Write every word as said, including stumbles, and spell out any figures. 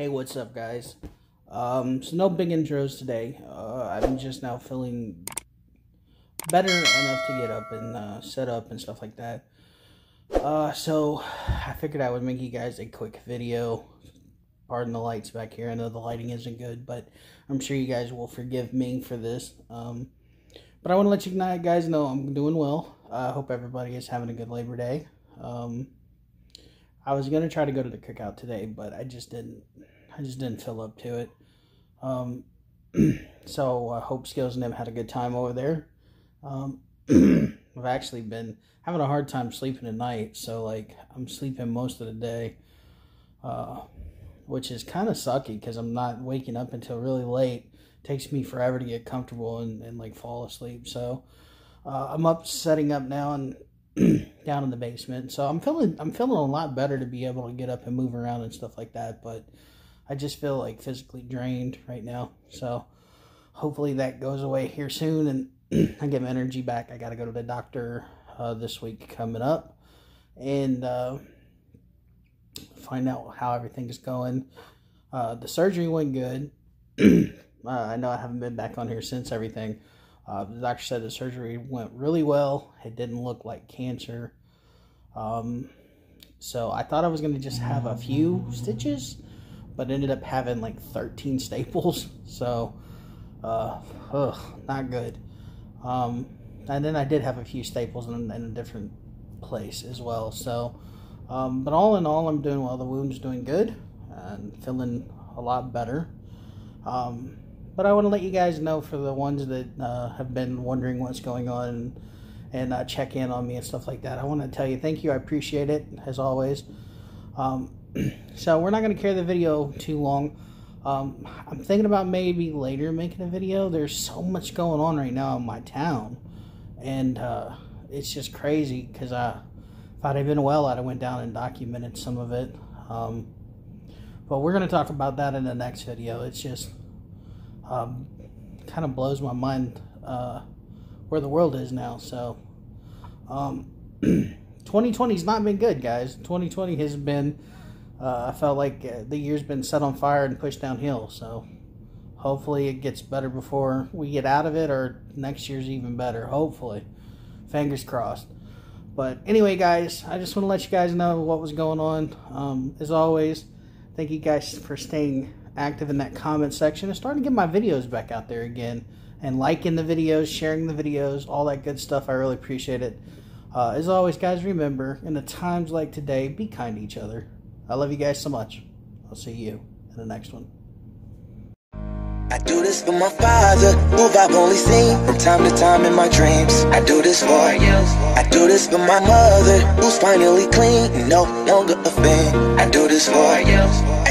Hey, what's up, guys? Um, so no big intros today. Uh, I'm just now feeling better enough to get up and uh, set up and stuff like that. Uh, so I figured I would make you guys a quick video. Pardon the lights back here. I know the lighting isn't good, but I'm sure you guys will forgive me for this. Um, but I want to let you guys know I'm doing well. I uh, hope everybody is having a good Labor Day. Um, I was going to try to go to the cookout today, but I just didn't. I just didn't feel up to it. Um, so I uh, hope Skills and them had a good time over there. Um, I've actually been having a hard time sleeping at night, so like I'm sleeping most of the day, uh, which is kind of sucky because I'm not waking up until really late. It takes me forever to get comfortable and, and like fall asleep. So uh, I'm up setting up now and down in the basement. So I'm feeling I'm feeling a lot better to be able to get up and move around and stuff like that. But I just feel like physically drained right now. So hopefully that goes away here soon and I get my energy back. I got to go to the doctor uh, this week coming up and uh, find out how everything is going. Uh, the surgery went good. uh, I know I haven't been back on here since everything. Uh, the doctor said the surgery went really well. It didn't look like cancer. Um, so I thought I was going to just have a few stitches, but ended up having like thirteen staples. So uh, ugh, not good. Um, and then I did have a few staples in, in a different place as well. So, um, but all in all, I'm doing well. The wound's doing good and feeling a lot better. Um, but I want to let you guys know for the ones that uh, have been wondering what's going on and, and uh, check in on me and stuff like that. I want to tell you thank you. I appreciate it as always. Um, so we're not going to carry the video too long. Um, I'm thinking about maybe later making a video. There's so much going on right now in my town, and uh, it's just crazy because I, if I'd have been well, I'd have went down and documented some of it. Um, but we're going to talk about that in the next video. It's just um, kind of blows my mind uh, where the world is now. So um, twenty twenty's not been good, guys. twenty twenty has been... Uh, I felt like the year's been set on fire and pushed downhill, so hopefully it gets better before we get out of it, or next year's even better, hopefully. Fingers crossed. But anyway, guys, I just want to let you guys know what was going on. Um, as always, thank you guys for staying active in that comment section. I'm starting to get my videos back out there again, and liking the videos, sharing the videos, all that good stuff. I really appreciate it. Uh, as always, guys, remember, in the times like today, be kind to each other. I love you guys so much. I'll see you in the next one. I do this for my father, who I've only seen from time to time in my dreams. I do this for you. I do this for my mother, who's finally clean, no longer a thing. I do this for you.